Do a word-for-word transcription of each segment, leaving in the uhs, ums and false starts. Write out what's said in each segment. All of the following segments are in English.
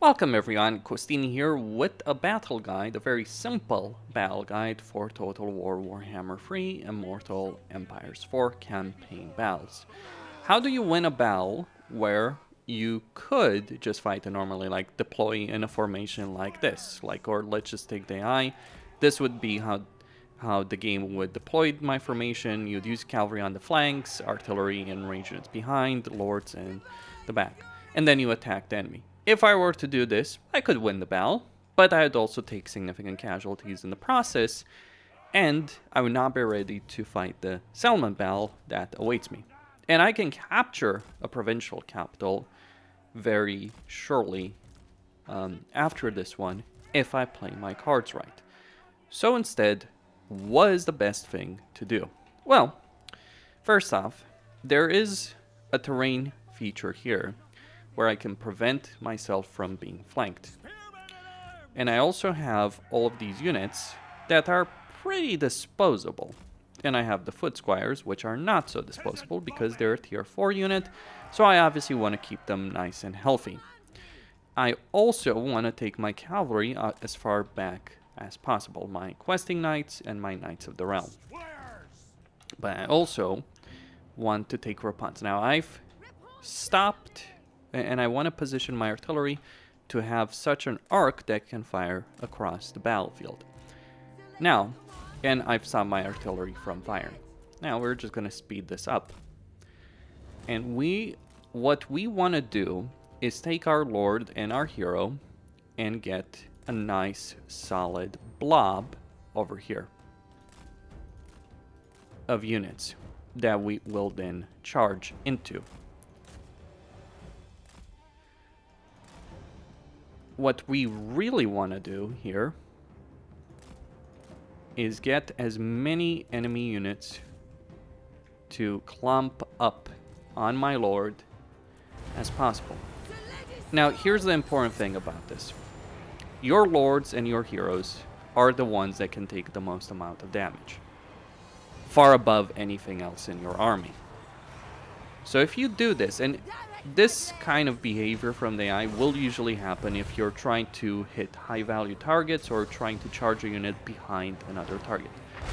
Welcome everyone, Costin here with a battle guide, a very simple battle guide for Total War Warhammer three Immortal Empires for campaign battles. How do you win a battle where you could just fight it normally, like deploy in a formation like this, like or let's just take the eye. This would be how, how the game would deploy my formation. You'd use cavalry on the flanks, artillery and regiments behind, lords in the back, and then you attack the enemy. If I were to do this, I could win the battle, but I'd also take significant casualties in the process, and I would not be ready to fight the settlement battle that awaits me. And I can capture a provincial capital very surely um, after this one, if I play my cards right. So instead, what is the best thing to do? Well, first off, there is a terrain feature here, where I can prevent myself from being flanked. And I also have all of these units that are pretty disposable. And I have the foot squires, which are not so disposable because they're a tier four unit, so I obviously want to keep them nice and healthy. I also want to take my cavalry uh, as far back as possible, my questing knights and my knights of the realm. But I also want to take Rapunzel. Now I've stopped... And I want to position my artillery to have such an arc that can fire across the battlefield. Now, and I've stopped my artillery from firing. Now we're just going to speed this up. And we, what we want to do is take our lord and our hero and get a nice solid blob over here of units that we will then charge into. What we really want to do here is get as many enemy units to clump up on my lord as possible. Now, here's the important thing about this. Your lords and your heroes are the ones that can take the most amount of damage, far above anything else in your army. So if you do this, and this kind of behavior from the A I will usually happen if you're trying to hit high-value targets or trying to charge a unit behind another target.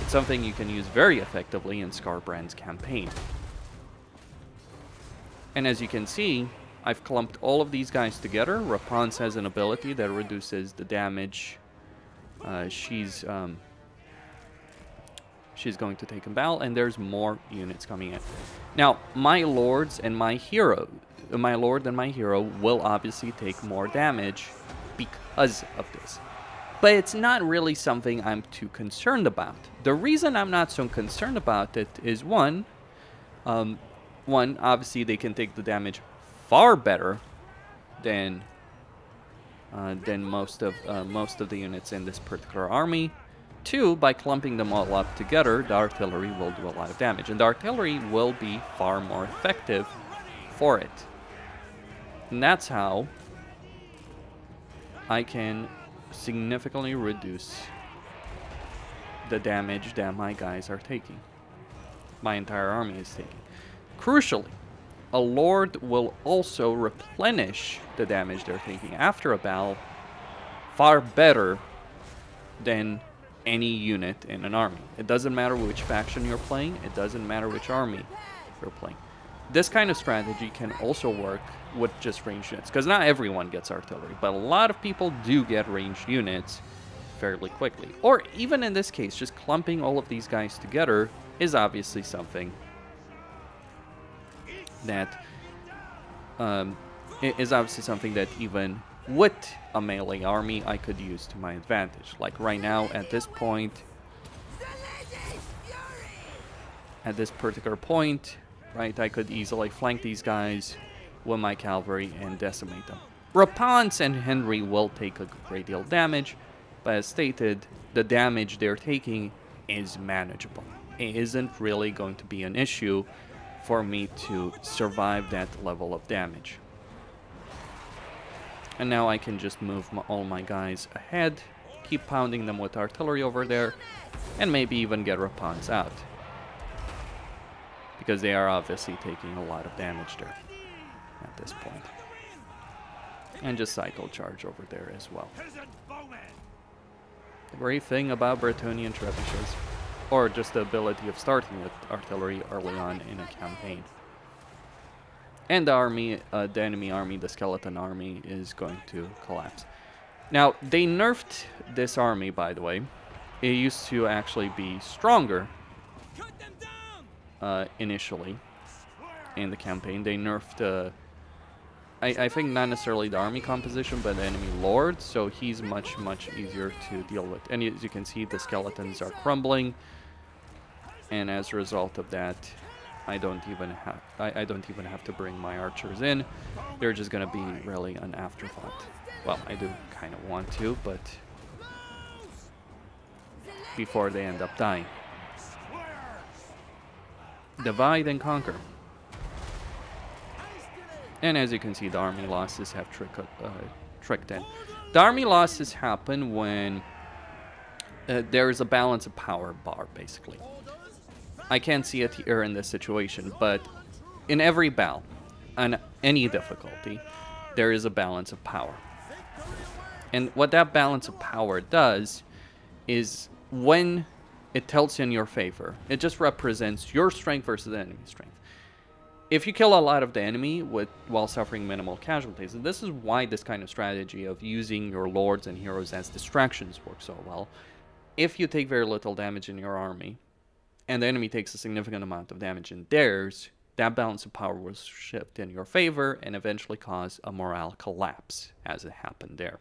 It's something you can use very effectively in Scarbrand's campaign. And as you can see, I've clumped all of these guys together. Rapunzel has an ability that reduces the damage. Uh, she's um, she's going to take a battle, and there's more units coming in. Now, my lords and my hero. My lord and my hero will obviously take more damage because of this. But it's not really something I'm too concerned about. The reason I'm not so concerned about it is one, um, one, obviously they can take the damage far better than uh, than most of uh, most of the units in this particular army. Two, by clumping them all up together, the artillery will do a lot of damage, and the artillery will be far more effective for it. And that's how I can significantly reduce the damage that my guys are taking. My entire army is taking. Crucially, a lord will also replenish the damage they're taking after a battle far better than any unit in an army. It doesn't matter which faction you're playing. It doesn't matter which army you're playing. This kind of strategy can also work with just ranged units, because not everyone gets artillery, but a lot of people do get ranged units fairly quickly. Or even in this case, just clumping all of these guys together is obviously something that um, is obviously something that even with a melee army I could use to my advantage. Like right now, at this point, at this particular point, right, I could easily flank these guys with my cavalry and decimate them. Rapunzel and Henry will take a great deal of damage, but as stated, the damage they're taking is manageable. It isn't really going to be an issue for me to survive that level of damage. And now I can just move my, all my guys ahead, keep pounding them with artillery over there, and maybe even get Rapunzel out, because they are obviously taking a lot of damage there at this point. and just cycle charge over there as well. The great thing about Bretonnian trebuchets, or just the ability of starting with artillery early on in a campaign. And the army, uh, the enemy army, the skeleton army, is going to collapse. Now, they nerfed this army, by the way. It used to actually be stronger uh, initially in the campaign. They nerfed, uh, I, I think, not necessarily the army composition, but the enemy lord. So he's much, much easier to deal with. And as you can see, the skeletons are crumbling. And as a result of that, I don't even have I, I don't even have to bring my archers in. They're just gonna be really an afterthought. Well, I do kind of want to, but before they end up dying. Divide and conquer. And as you can see, the army losses have trick, uh, tricked in. The army losses happen when uh, there is a balance of power bar, basically. I can't see it here in this situation, but in every battle, on any difficulty, there is a balance of power. And what that balance of power does is when it tilts in your favor, it just represents your strength versus the enemy's strength. If you kill a lot of the enemy with, while suffering minimal casualties, and this is why this kind of strategy of using your lords and heroes as distractions works so well. If you take very little damage in your army, and the enemy takes a significant amount of damage in theirs, that balance of power will shift in your favor and eventually cause a morale collapse, as it happened there.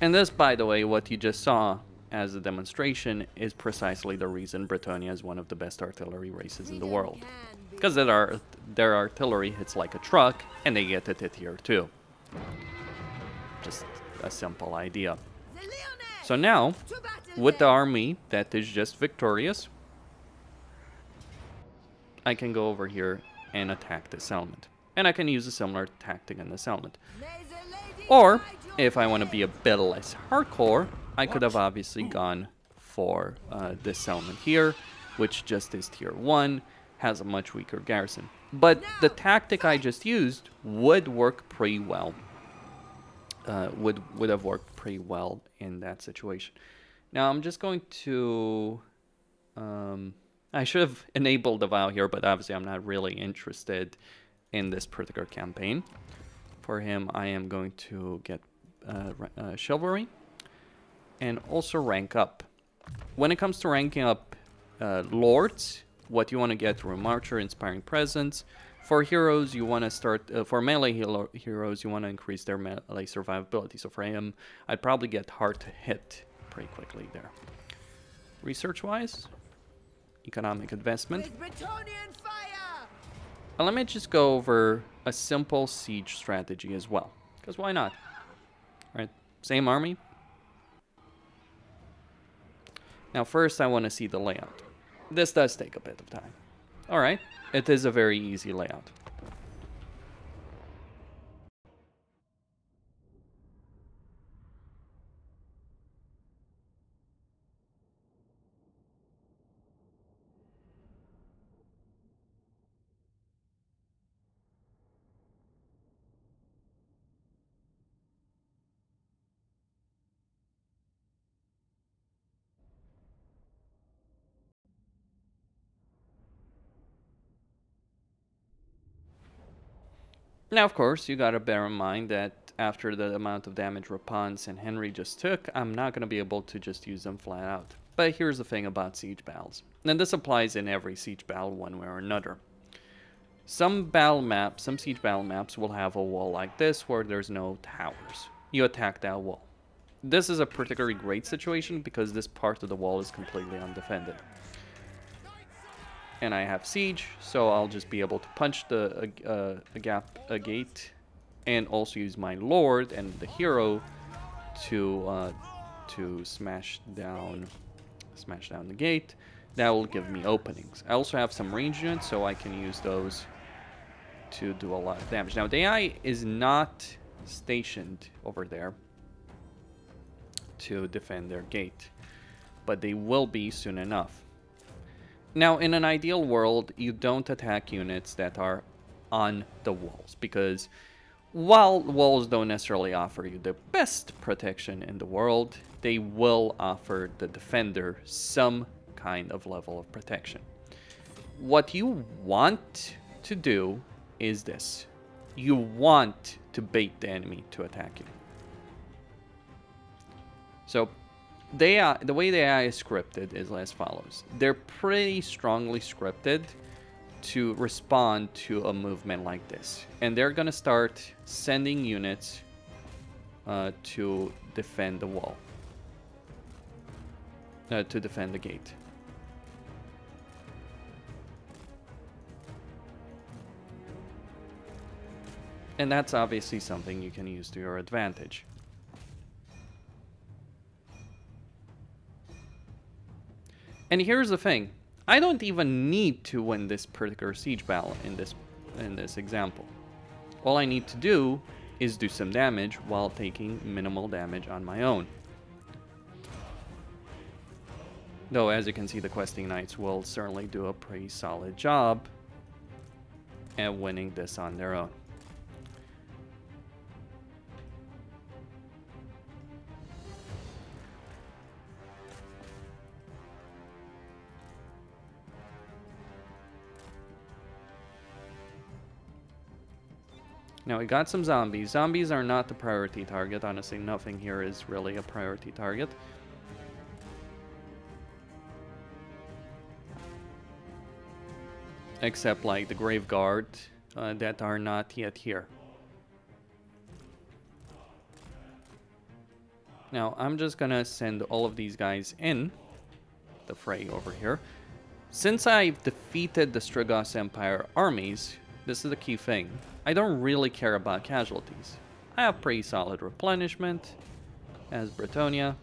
And this, by the way, what you just saw as a demonstration is precisely the reason Bretonnia is one of the best artillery races in the world. Because their, their artillery hits like a truck, and they get it hit here too. Just a simple idea. So now, with the army that is just victorious, I can go over here and attack this element. And I can use a similar tactic in this element. Or, if I want to be a bit less hardcore, I could have obviously gone for uh, this element here, which just is tier one, has a much weaker garrison. But the tactic I just used would work pretty well. Uh, would, would have worked pretty well in that situation. Now, I'm just going to... Um, I should have enabled the vow here, but obviously I'm not really interested in this particular campaign. For him, I am going to get uh, uh, chivalry and also rank up. When it comes to ranking up uh, lords, what you want to get through Marcher, Inspiring Presence. For heroes, you want to start, uh, for melee hero heroes, you want to increase their melee survivability. So for him, I'd probably get hard to hit pretty quickly there. Research-wise, economic investment. And let me just go over a simple siege strategy as well, because why not? All right, same army. Now first I want to see the layout. This does take a bit of time. All right, it is a very easy layout. Now, of course, you gotta bear in mind that after the amount of damage Rapunzel and Henry just took, I'm not gonna be able to just use them flat out. But here's the thing about siege battles, and this applies in every siege battle one way or another. Some battle maps, some siege battle maps will have a wall like this where there's no towers. You attack that wall. This is a particularly great situation because this part of the wall is completely undefended. And I have siege, so I'll just be able to punch the uh, uh, a gap, a gate, and also use my lord and the hero to uh, to smash down smash down the gate. That will give me openings. I also have some range units, so I can use those to do a lot of damage. Now, the A I is not stationed over there to defend their gate, but they will be soon enough. Now, in an ideal world, you don't attack units that are on the walls, because while walls don't necessarily offer you the best protection in the world, they will offer the defender some kind of level of protection. What you want to do is this. You want to bait the enemy to attack you. So they are, the way the A I is scripted is as follows. They're pretty strongly scripted to respond to a movement like this. And they're going to start sending units uh, to defend the wall. Uh, to defend the gate. And that's obviously something you can use to your advantage. And here's the thing. I don't even need to win this particular siege battle in this in this example. All I need to do is do some damage while taking minimal damage on my own. Though, as you can see, the questing knights will certainly do a pretty solid job at winning this on their own. Now, we got some zombies. Zombies are not the priority target. Honestly, nothing here is really a priority target. Except, like, the Grave Guard uh, that are not yet here. Now, I'm just gonna send all of these guys in the fray over here. Since I've defeated the Strigos Empire armies, this is the key thing. I don't really care about casualties. I have pretty solid replenishment as Bretonnia.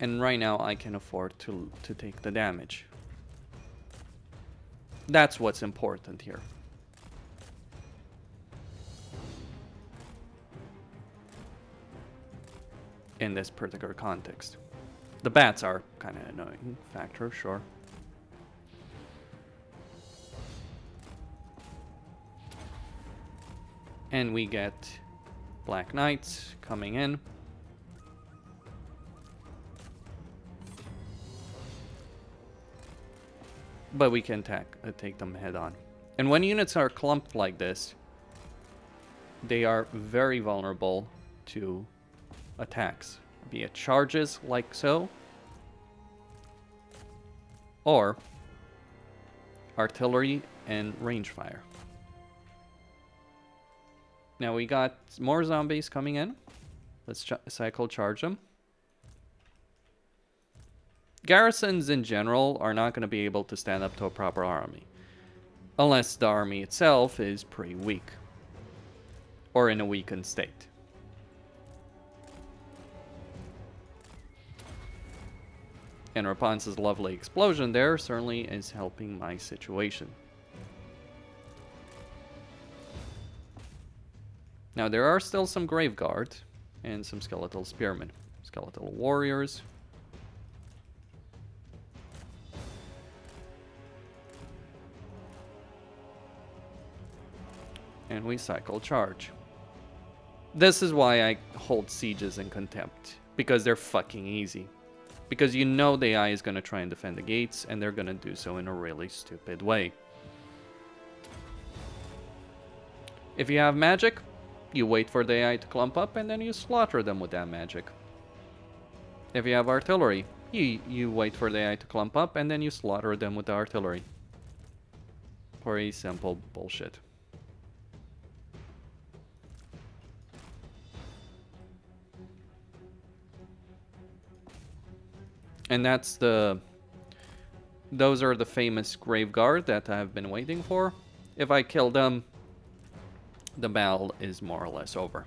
And right now I can afford to, to take the damage. That's what's important here. In this particular context. The bats are kind of an annoying factor, sure. And we get Black Knights coming in. But we can tack, uh, take them head on. And when units are clumped like this, they are very vulnerable to attacks. Be it charges like so, or artillery and range fire. Now we got more zombies coming in. Let's ch cycle charge them. Garrisons in general are not going to be able to stand up to a proper army. Unless the army itself is pretty weak. Or in a weakened state. And Rapunzel's lovely explosion there certainly is helping my situation. Now, there are still some Grave Guard and some Skeletal Spearmen, Skeletal Warriors. And we cycle charge. This is why I hold sieges in contempt, because they're fucking easy. Because you know the A I is going to try and defend the gates, and they're going to do so in a really stupid way. If you have magic, you wait for the A I to clump up, and then you slaughter them with that magic. If you have artillery, you, you wait for the A I to clump up, and then you slaughter them with the artillery. Pretty simple bullshit. And that's the... Those are the famous Grave Guard that I've been waiting for. If I kill them, the battle is more or less over.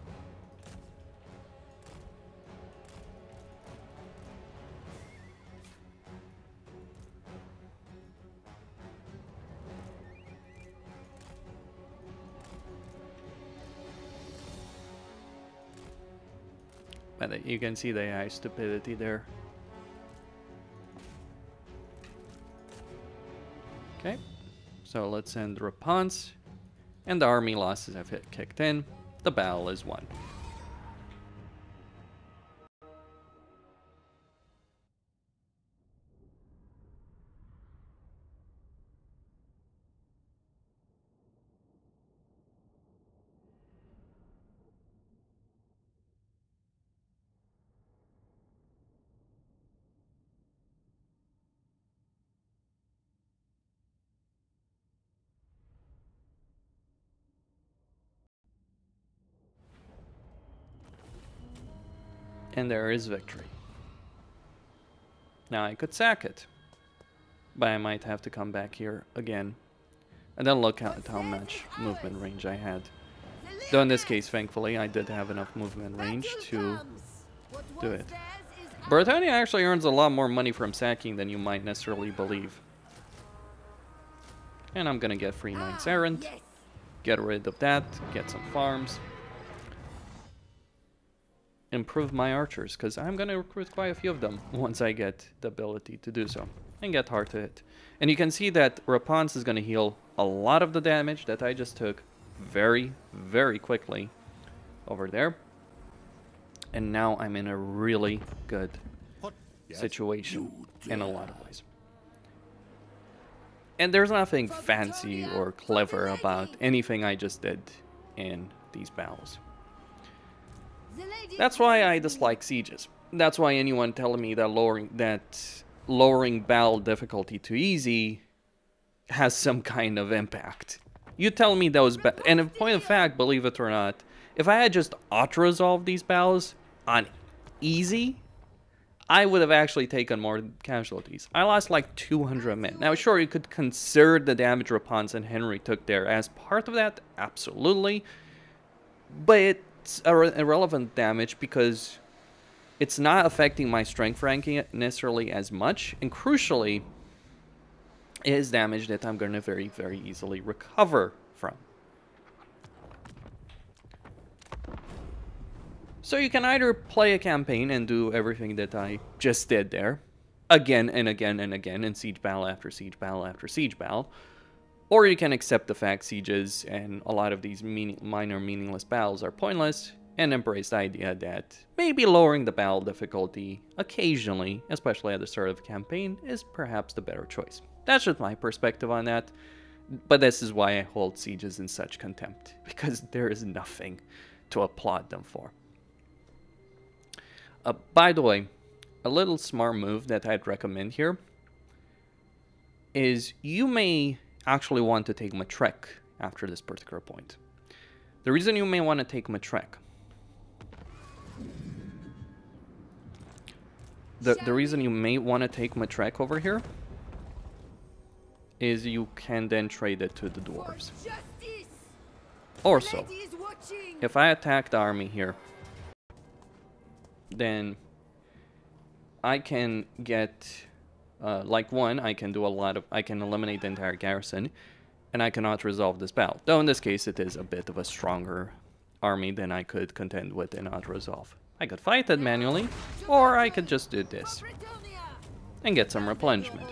But you can see the A I stupidity there. Okay, so let's send Rapunzel, and the army losses have hit kicked in. The battle is won. And there is victory. Now I could sack it, but I might have to come back here again and then look at how much movement range I had. Though in this case, thankfully, I did have enough movement range to do it. Bretonnia actually earns a lot more money from sacking than you might necessarily believe. And I'm gonna get free Knights Errant, get rid of that, get some farms, improve my archers, because I'm going to recruit quite a few of them once I get the ability to do so, and get hard to hit. And you can see that Rapunzel is going to heal a lot of the damage that I just took very, very quickly over there. And now I'm in a really good situation in a lot of ways. And there's nothing fancy or clever about anything I just did in these battles. That's why I dislike sieges. That's why anyone telling me that lowering that lowering battle difficulty to easy has some kind of impact. You tell me those battles, and in point of fact, believe it or not, if I had just auto-resolved these battles on easy, I would have actually taken more casualties. I lost like two hundred men. Now, sure, you could consider the damage Rapunzel and Henry took there as part of that, absolutely, but it it's irrelevant damage because it's not affecting my strength ranking necessarily as much, and crucially, it is damage that I'm going to very, very easily recover from. So you can either play a campaign and do everything that I just did there, again and again and again, in siege battle after siege battle after siege battle, or you can accept the fact sieges and a lot of these meaning, minor meaningless battles are pointless, and embrace the idea that maybe lowering the battle difficulty occasionally, especially at the start of a campaign, is perhaps the better choice. That's just my perspective on that, but this is why I hold sieges in such contempt, because there is nothing to applaud them for. Uh, by the way, a little smart move that I'd recommend here is you may actually want to take Matrek after this particular point. The reason you may want to take Matrek, the, the reason you may want to take Matrek over here is you can then trade it to the dwarves. Also, if I attack the army here, then I can get Uh, like one, I can do a lot of, I can eliminate the entire garrison, and I cannot resolve this battle. Though in this case, it is a bit of a stronger army than I could contend with and not resolve. I could fight it manually, or I could just do this and get some replenishment.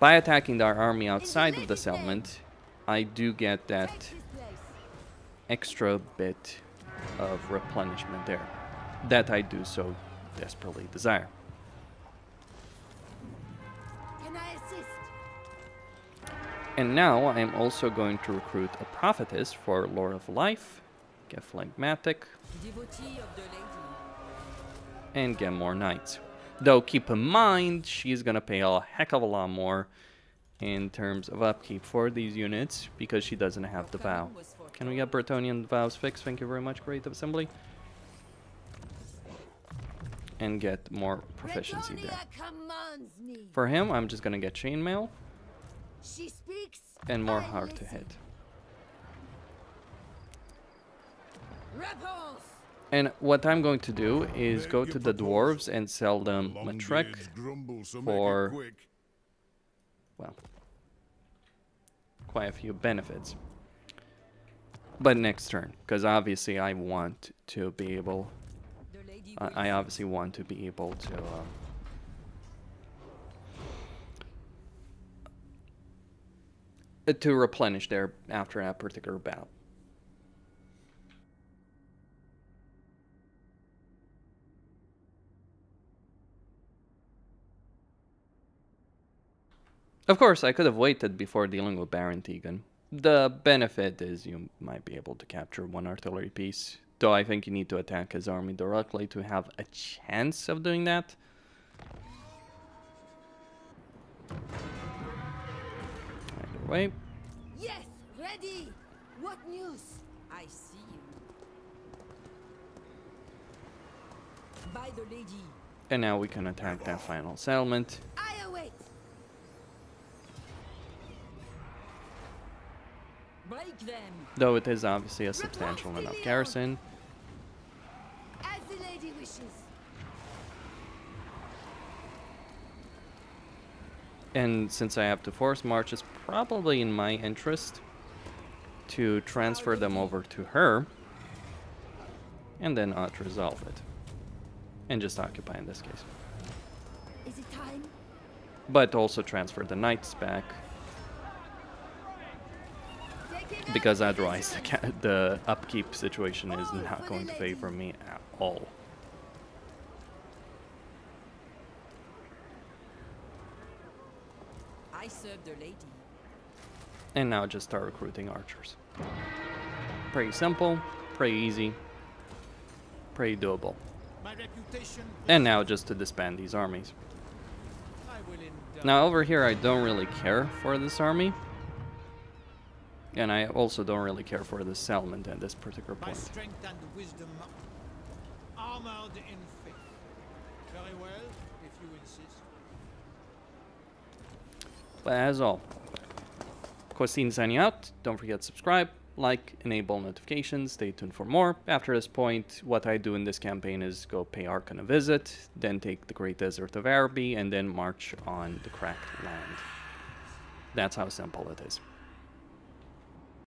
By attacking our army outside of the settlement, I do get that extra bit of replenishment there that I do so desperately desire. And now I'm also going to recruit a prophetess for Lore of Life, get phlegmatic, and get more knights. Though keep in mind, she's gonna pay a heck of a lot more in terms of upkeep for these units because she doesn't have the vow. Can we get Bretonnian vows fixed? Thank you very much, Great Assembly. And get more proficiency there. For him, I'm just gonna get chainmail. She speaks and more hard to hit. And what I'm going to do is go to the dwarves and sell them Matrek for, well, quite a few benefits. But next turn, because obviously I want to be able, uh, I obviously want to be able to, uh, to replenish there after that particular battle. Of course, I could have waited before dealing with Baron Tegan. The benefit is you might be able to capture one artillery piece, though I think you need to attack his army directly to have a chance of doing that. Either way. Yes, ready. What news? I see you. By the lady. And now we can attack that final settlement. I await. Break them. Though it is obviously a substantial Repulse enough garrison. As the lady wishes. And since I have to force march, it's probably in my interest to transfer them over to her and then not resolve it. And just occupy in this case. Is it time? But also transfer the knights back. Because otherwise, the, the upkeep situation is not going to favor me at all. I serve the lady. And now just start recruiting archers. Pretty simple, pretty easy, pretty doable. And now just to disband these armies. Now over here, I don't really care for this army. And I also don't really care for the settlement at this particular point. By strength and wisdom, armored in faith. Very well, if you insist. But as all, Costin signing out. Don't forget to subscribe, like, enable notifications. Stay tuned for more. After this point, what I do in this campaign is go pay Arkhan a visit, then take the Great Desert of Araby, and then march on the Cracked Land. That's how simple it is.